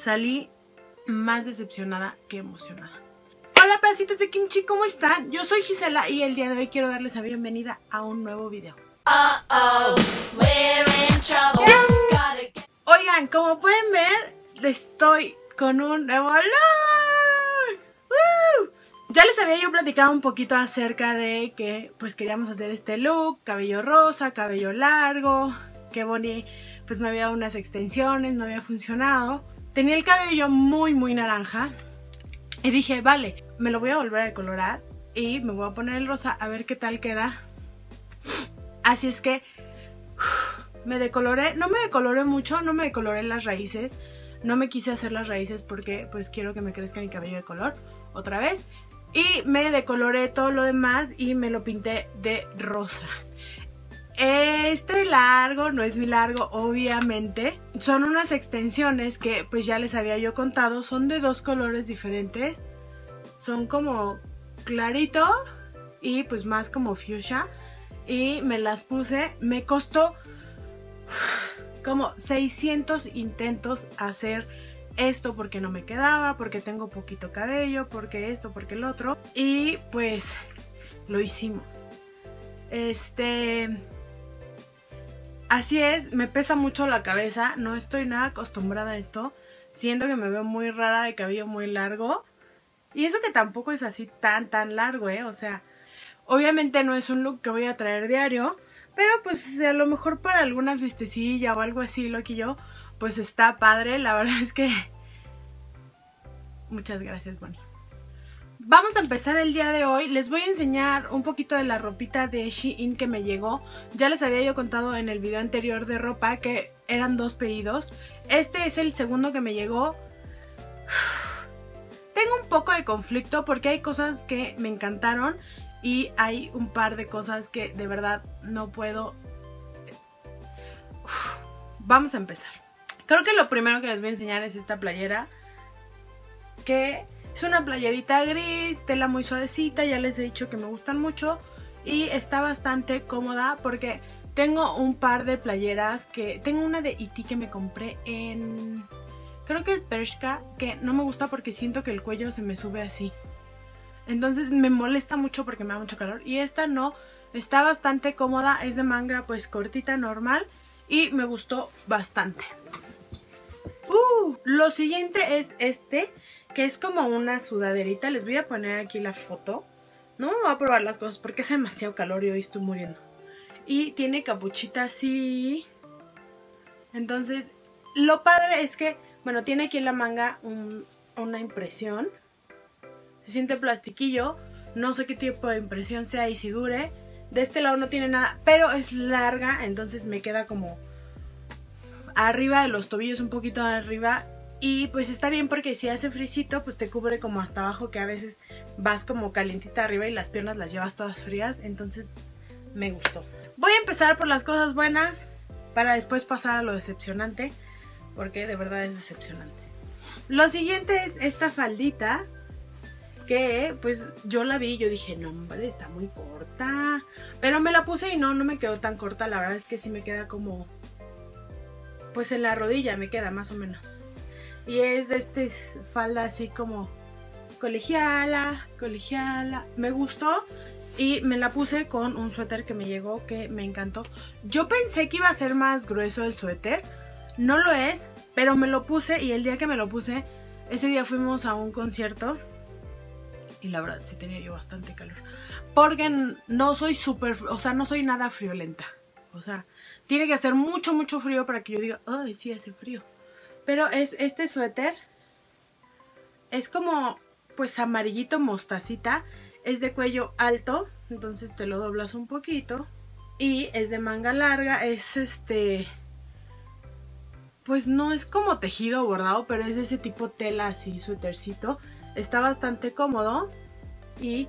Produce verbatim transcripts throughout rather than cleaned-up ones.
salí más decepcionada que emocionada. Hola pedacitos de kimchi, ¿cómo están? Yo soy Gisela y el día de hoy quiero darles la bienvenida a un nuevo video. Uh-oh, we're in trouble. Get... Oigan, como pueden ver, estoy con un nuevo look. ¡Uh! Ya les había yo platicado un poquito acerca de que pues queríamos hacer este look, cabello rosa, cabello largo, que Bonnie pues me había dado unas extensiones, no había funcionado. Tenía el cabello muy muy naranja y dije, vale, me lo voy a volver a decolorar y me voy a poner el rosa a ver qué tal queda. Así es que uh, me decoloré, no me decoloré mucho, no me decoloré las raíces, no me quise hacer las raíces porque pues quiero que me crezca mi cabello de color otra vez. Y me decoloré todo lo demás y me lo pinté de rosa. Este largo no es mi largo, obviamente. Son unas extensiones que pues ya les había yo contado. Son de dos colores diferentes. Son como clarito y pues más como fuchsia. Y me las puse. Me costó como seiscientos intentos hacer esto porque no me quedaba, porque tengo poquito cabello, porque esto, porque el otro. Y pues lo hicimos. Este... Así es, me pesa mucho la cabeza, no estoy nada acostumbrada a esto. Siento que me veo muy rara de cabello muy largo. Y eso que tampoco es así tan tan largo, ¿eh? O sea, obviamente no es un look que voy a traer diario. Pero pues a lo mejor para alguna fiestecilla o algo así, lo que yo, pues está padre. La verdad es que... Muchas gracias, Bonnie. Vamos a empezar el día de hoy. Les voy a enseñar un poquito de la ropita de Shein que me llegó. Ya les había yo contado en el video anterior de ropa que eran dos pedidos. Este es el segundo que me llegó. Tengo un poco de conflicto porque hay cosas que me encantaron y hay un par de cosas que de verdad no puedo. Uf. Vamos a empezar. Creo que lo primero que les voy a enseñar es esta playera, que es una playerita gris, tela muy suavecita, ya les he dicho que me gustan mucho. Y está bastante cómoda porque tengo un par de playeras que... Tengo una de Iti que me compré en... Creo que es Bershka, que no me gusta porque siento que el cuello se me sube así. Entonces me molesta mucho porque me da mucho calor. Y esta no, está bastante cómoda, es de manga pues cortita, normal. Y me gustó bastante. Uh, lo siguiente es este, que es como una sudaderita. Les voy a poner aquí la foto. No me voy a probar las cosas porque es demasiado calor y hoy estoy muriendo. Y tiene capuchita así. Entonces, lo padre es que, bueno, tiene aquí en la manga un, una impresión. Se siente plastiquillo. No sé qué tipo de impresión sea y si dure. De este lado no tiene nada, pero es larga, entonces me queda como arriba de los tobillos, un poquito arriba. Y pues está bien porque si hace frisito, pues te cubre como hasta abajo, que a veces vas como calientita arriba y las piernas las llevas todas frías. Entonces me gustó. Voy a empezar por las cosas buenas para después pasar a lo decepcionante, porque de verdad es decepcionante. Lo siguiente es esta faldita, que pues yo la vi y yo dije, no hombre, está muy corta. Pero me la puse y no, no me quedó tan corta. La verdad es que sí me queda como... pues en la rodilla me queda más o menos. Y es de este falda así como colegiala, colegiala. Me gustó y me la puse con un suéter que me llegó que me encantó. Yo pensé que iba a ser más grueso el suéter. No lo es, pero me lo puse y el día que me lo puse, ese día fuimos a un concierto. Y la verdad sí tenía yo bastante calor. Porque no soy súper, o sea, no soy nada friolenta. O sea, tiene que hacer mucho, mucho frío para que yo diga, ay, sí hace frío. Pero es este suéter. Es como, pues, amarillito mostacita. Es de cuello alto, entonces te lo doblas un poquito. Y es de manga larga, es este... pues no es como tejido bordado, pero es de ese tipo tela así, suétercito. Está bastante cómodo y,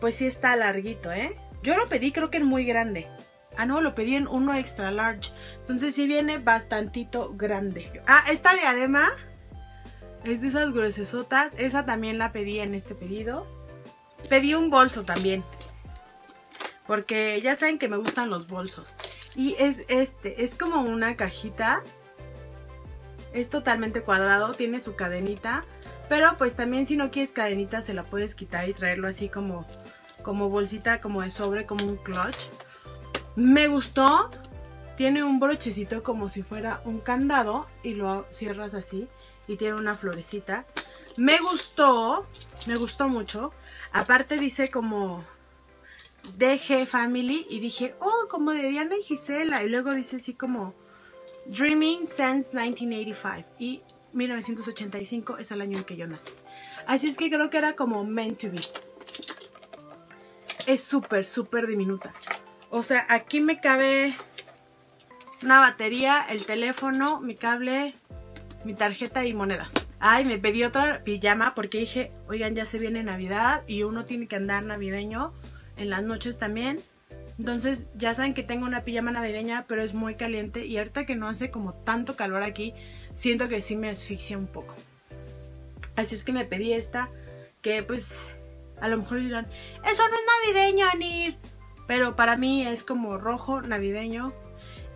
pues, sí está larguito, ¿eh? Yo lo pedí, creo que es muy grande. Ah, no, lo pedí en uno extra large. Entonces sí viene bastantito grande. Ah, esta diadema es de esas gruesesotas. Esa también la pedí en este pedido. Pedí un bolso también, porque ya saben que me gustan los bolsos. Y es este, es como una cajita. es totalmente cuadrado, tiene su cadenita, pero pues también si no quieres cadenita se la puedes quitar y traerlo así como, como bolsita, como de sobre, como un clutch. Me gustó, tiene un brochecito como si fuera un candado y lo cierras así y tiene una florecita. Me gustó, me gustó mucho. Aparte dice como D G Family y dije, oh, como de Diana y Gisela. Y luego dice así como Dreaming since nineteen eighty-five. Y mil novecientos ochenta y cinco es el año en que yo nací. Así es que creo que era como meant to be. Es súper, súper diminuta. O sea, aquí me cabe una batería, el teléfono, mi cable, mi tarjeta y monedas. Ay, me pedí otra pijama porque dije, oigan, ya se viene Navidad y uno tiene que andar navideño en las noches también. Entonces ya saben que tengo una pijama navideña, pero es muy caliente y ahorita que no hace como tanto calor aquí, siento que sí me asfixia un poco. Así es que me pedí esta, que pues a lo mejor dirán, eso no es navideño, Anir. Pero para mí es como rojo navideño.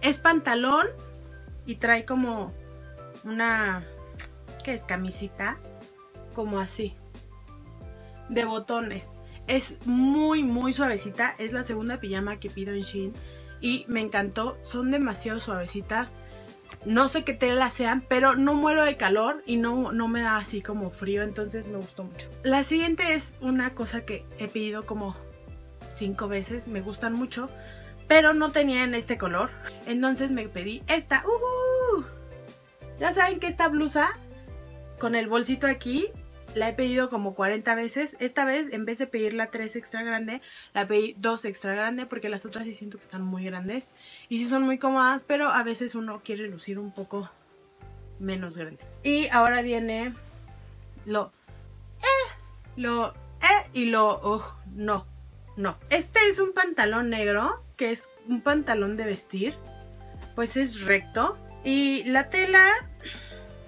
Es pantalón y trae como una, ¿qué es? Camisita, como así, de botones. Es muy, muy suavecita. Es la segunda pijama que pido en Shein y me encantó. Son demasiado suavecitas. No sé qué tela sean, pero no muero de calor y no, no me da así como frío. Entonces me gustó mucho. La siguiente es una cosa que he pedido como cinco veces. Me gustan mucho, pero no tenía en este color. Entonces me pedí esta. ¡Uh! Ya saben que esta blusa con el bolsito aquí la he pedido como cuarenta veces. Esta vez, en vez de pedirla tres extra grande, la pedí dos extra grande porque las otras sí siento que están muy grandes. Y sí son muy cómodas, pero a veces uno quiere lucir un poco menos grande. Y ahora viene lo eh, lo eh y lo uh, no, no. Este es un pantalón negro, que es un pantalón de vestir, pues es recto. Y la tela,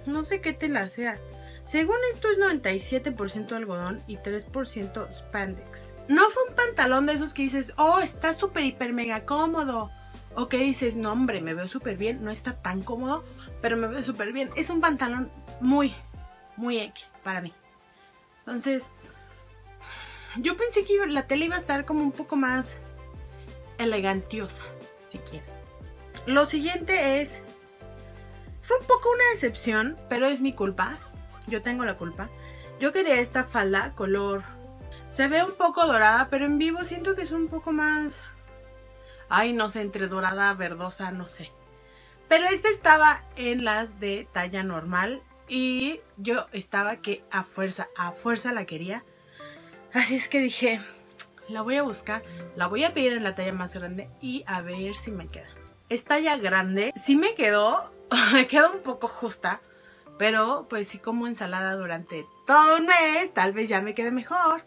no sé qué tela sea. Según esto es noventa y siete por ciento algodón y tres por ciento spandex. No fue un pantalón de esos que dices, oh, está súper, hiper, mega cómodo. O que dices, no hombre, me veo súper bien, no está tan cómodo, pero me veo súper bien. Es un pantalón muy, muy X para mí. Entonces, yo pensé que la tela iba a estar como un poco más elegantiosa, si quieren. Lo siguiente es, fue un poco una decepción, pero es mi culpa. Yo tengo la culpa. Yo quería esta falda color, se ve un poco dorada, pero en vivo siento que es un poco más, ay, no sé, entre dorada, verdosa, no sé. Pero esta estaba en las de talla normal y yo estaba que a fuerza, a fuerza la quería. Así es que dije, la voy a buscar, la voy a pedir en la talla más grande y a ver si me queda. Es talla grande, sí me quedó, me quedó un poco justa, pero pues sí como ensalada durante todo un mes, tal vez ya me quede mejor.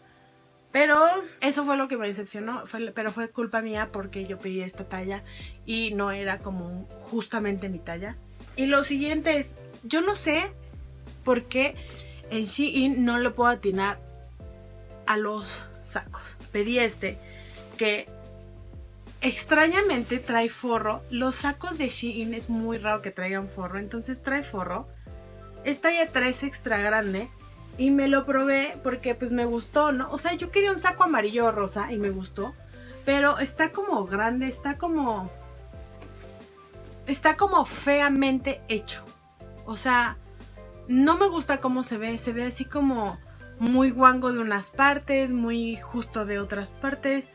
Pero eso fue lo que me decepcionó, fue, pero fue culpa mía porque yo pedí esta talla y no era como justamente mi talla. Y lo siguiente es, yo no sé por qué en Shein no le puedo atinar a los sacos. Pedí este que extrañamente trae forro. Los sacos de Shein es muy raro que traigan forro, entonces trae forro. Es talla tres extra grande y me lo probé porque pues me gustó, ¿no? O sea, yo quería un saco amarillo o rosa y me gustó, pero está como grande, está como está como feamente hecho. O sea, no me gusta cómo se ve, se ve así como muy guango de unas partes, muy justo de otras partes.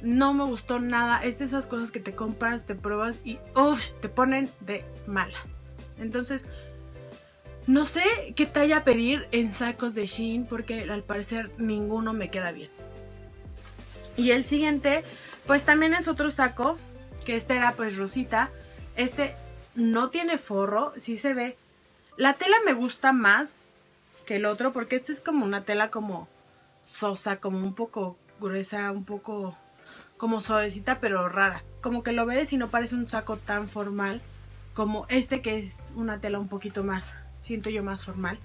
No me gustó nada. Es de esas cosas que te compras, te pruebas y uff, te ponen de mala. Entonces, no sé qué talla pedir en sacos de Shein porque al parecer ninguno me queda bien. Y el siguiente, pues también es otro saco, que este era pues rosita. Este no tiene forro, sí se ve. La tela me gusta más que el otro porque este es como una tela como sosa, como un poco gruesa, un poco como suavecita pero rara. Como que lo ves y no parece un saco tan formal como este que es una tela un poquito más, siento yo, más formal,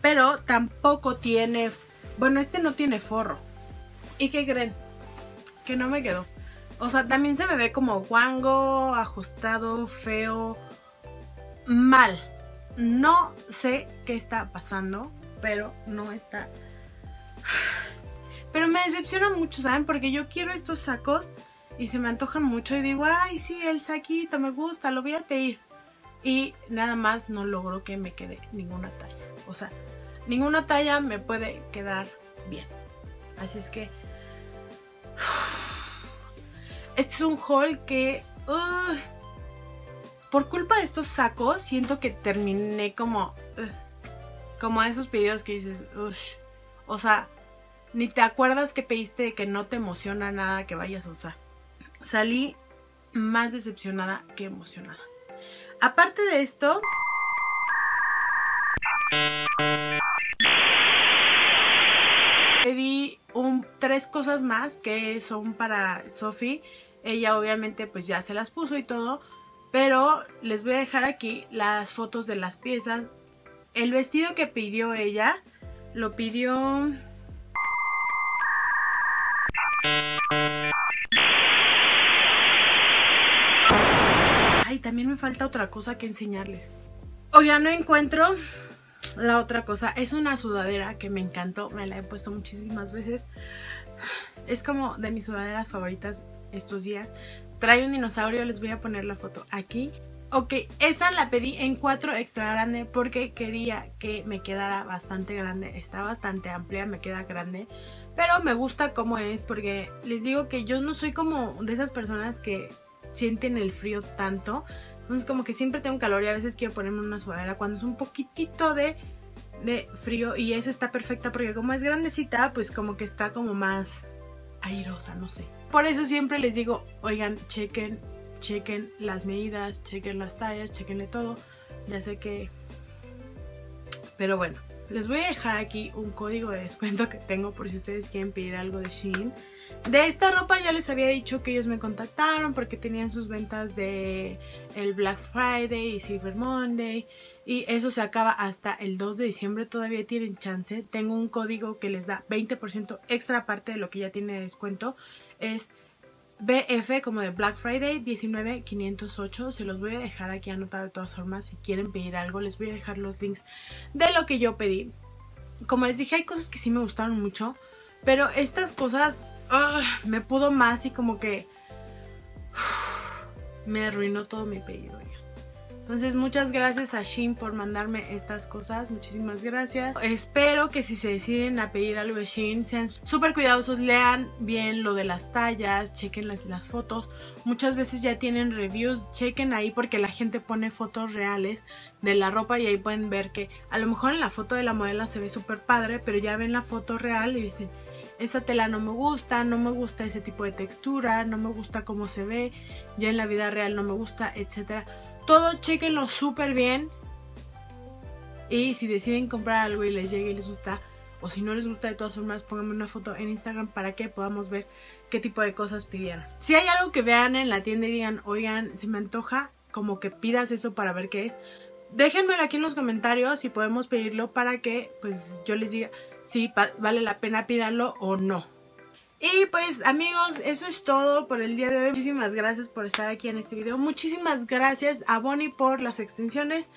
pero tampoco tiene, bueno, este no tiene forro. ¿Y qué creen? Que no me quedó. O sea, también se me ve como guango, ajustado, feo, mal. No sé qué está pasando, pero no está... Pero me decepciona mucho, ¿saben? Porque yo quiero estos sacos y se me antojan mucho y digo, ay, sí, el saquito me gusta, lo voy a pedir. Y nada más no logro que me quede ninguna talla. O sea, ninguna talla me puede quedar bien. Así es que... Este es un haul que... Uh, por culpa de estos sacos siento que terminé como... Uh, como esos pedidos que dices... Uh, o sea... Ni te acuerdas que pediste, de que no te emociona nada que vayas a usar. Salí más decepcionada que emocionada. Aparte de esto... Pedí un, tres cosas más que son para Sophie. Ella obviamente pues ya se las puso y todo. Pero les voy a dejar aquí las fotos de las piezas. El vestido que pidió ella lo pidió... Ay, también me falta otra cosa que enseñarles. Oigan, no encuentro la otra cosa. Es una sudadera que me encantó. Me la he puesto muchísimas veces. Es como de mis sudaderas favoritas estos días. Trae un dinosaurio. Les voy a poner la foto aquí. Ok, esa la pedí en cuatro extra grande porque quería que me quedara bastante grande. Está bastante amplia, me queda grande. Pero me gusta cómo es porque les digo que yo no soy como de esas personas que sienten el frío tanto. Entonces como que siempre tengo calor y a veces quiero ponerme una sudadera cuando es un poquitito de, de frío. Y esa está perfecta porque como es grandecita, pues como que está como más airosa, no sé. Por eso siempre les digo, oigan, chequen, chequen las medidas, chequen las tallas, chequenle todo. Ya sé que... Pero bueno, les voy a dejar aquí un código de descuento que tengo por si ustedes quieren pedir algo de Shein. De esta ropa ya les había dicho que ellos me contactaron porque tenían sus ventas de el Black Friday y Cyber Monday. Y eso se acaba hasta el dos de diciembre, todavía tienen chance. Tengo un código que les da veinte por ciento extra aparte de lo que ya tiene de descuento. Es... B F como de Black Friday uno nueve cinco cero ocho. Se los voy a dejar aquí anotado de todas formas. Si quieren pedir algo les voy a dejar los links de lo que yo pedí. Como les dije, hay cosas que sí me gustaron mucho, pero estas cosas uh, me pudo más y como que uh, me arruinó todo mi pedido ya. Entonces muchas gracias a Shein por mandarme estas cosas, muchísimas gracias. Espero que si se deciden a pedir algo de Shein sean súper cuidadosos, lean bien lo de las tallas, chequen las, las fotos. Muchas veces ya tienen reviews, chequen ahí porque la gente pone fotos reales de la ropa y ahí pueden ver que a lo mejor en la foto de la modelo se ve súper padre, pero ya ven la foto real y dicen... Esta tela no me gusta, no me gusta ese tipo de textura, no me gusta cómo se ve, ya en la vida real no me gusta, etcétera. Todo chequenlo súper bien y si deciden comprar algo y les llegue y les gusta, o si no les gusta de todas formas, pónganme una foto en Instagram para que podamos ver qué tipo de cosas pidieron. Si hay algo que vean en la tienda y digan, oigan, se me antoja como que pidas eso para ver qué es, déjenmelo aquí en los comentarios y podemos pedirlo para que pues yo les diga... si vale la pena pídanlo o no. Y pues amigos, eso es todo por el día de hoy. Muchísimas gracias por estar aquí en este video. Muchísimas gracias a Bonnie por las extensiones.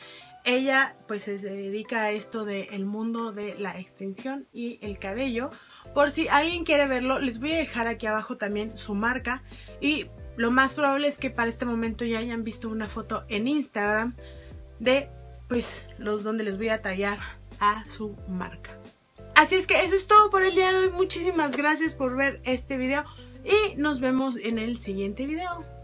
Ella pues se dedica a esto del mundo de la extensión y el cabello. Por si alguien quiere verlo, les voy a dejar aquí abajo también su marca. Y lo más probable es que para este momento ya hayan visto una foto en Instagram de pues los donde les voy a taggear a su marca. Así es que eso es todo por el día de hoy. Muchísimas gracias por ver este video y nos vemos en el siguiente video.